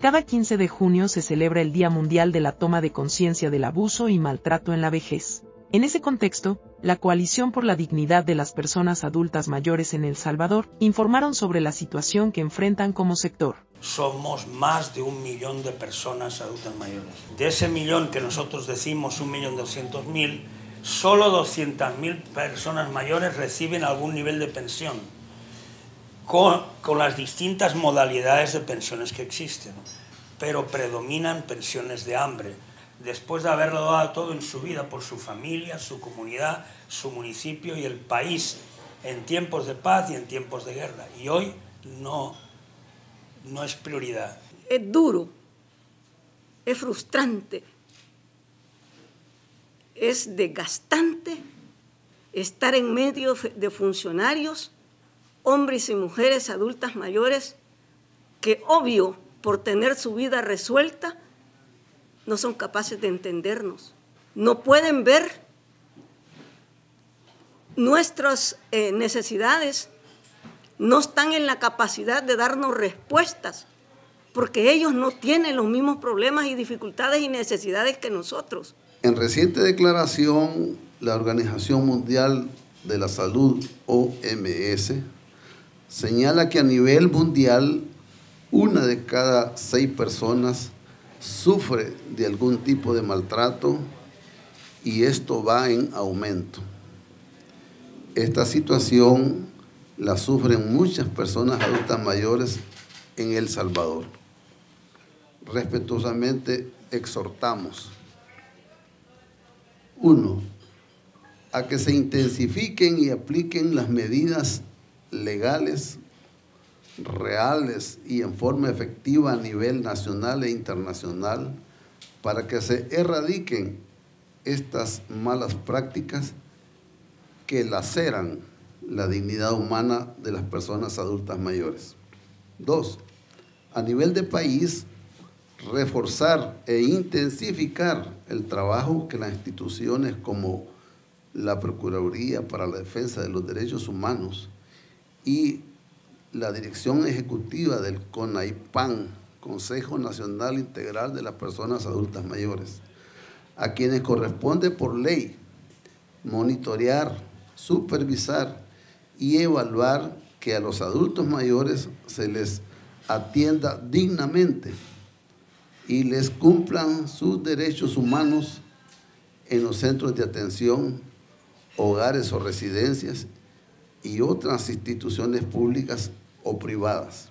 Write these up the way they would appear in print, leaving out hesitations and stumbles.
Cada 15 de junio se celebra el Día Mundial de la Toma de Conciencia del Abuso y Maltrato en la Vejez. En ese contexto, la Coalición por la Dignidad de las Personas Adultas Mayores en El Salvador informaron sobre la situación que enfrentan como sector. Somos más de 1 millón de personas adultas mayores. De ese millón que nosotros decimos 1.200.000, solo 200.000 personas mayores reciben algún nivel de pensión, con las distintas modalidades de pensiones que existen, pero predominan pensiones de hambre, después de haberlo dado todo en su vida por su familia, su comunidad, su municipio y el país, en tiempos de paz y en tiempos de guerra. Y hoy no es prioridad. Es duro, es frustrante, es desgastante estar en medio de funcionarios, hombres y mujeres adultas mayores, que obvio, por tener su vida resuelta, no son capaces de entendernos. No pueden ver nuestras necesidades, no están en la capacidad de darnos respuestas, porque ellos no tienen los mismos problemas y dificultades y necesidades que nosotros. En reciente declaración, la Organización Mundial de la Salud, OMS, señala que a nivel mundial, 1 de cada 6 personas sufre de algún tipo de maltrato y esto va en aumento. Esta situación la sufren muchas personas adultas mayores en El Salvador. Respetuosamente exhortamos: 1. A que se intensifiquen y apliquen las medidas legales, reales y en forma efectiva a nivel nacional e internacional para que se erradiquen estas malas prácticas que laceran la dignidad humana de las personas adultas mayores. 2. A nivel de país, reforzar e intensificar el trabajo que las instituciones como la Procuraduría para la Defensa de los Derechos Humanos y la Dirección Ejecutiva del CONAIPAN, Consejo Nacional Integral de las Personas Adultas Mayores, a quienes corresponde por ley monitorear, supervisar y evaluar que a los adultos mayores se les atienda dignamente y les cumplan sus derechos humanos en los centros de atención, hogares o residencias y otras instituciones públicas o privadas.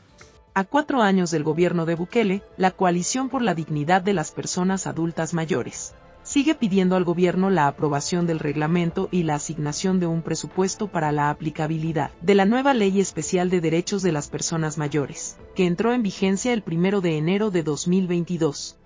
A 4 años del gobierno de Bukele, la Coalición por la Dignidad de las Personas Adultas Mayores sigue pidiendo al gobierno la aprobación del reglamento y la asignación de un presupuesto para la aplicabilidad de la nueva Ley Especial de Derechos de las Personas Mayores, que entró en vigencia el 1 de enero de 2022.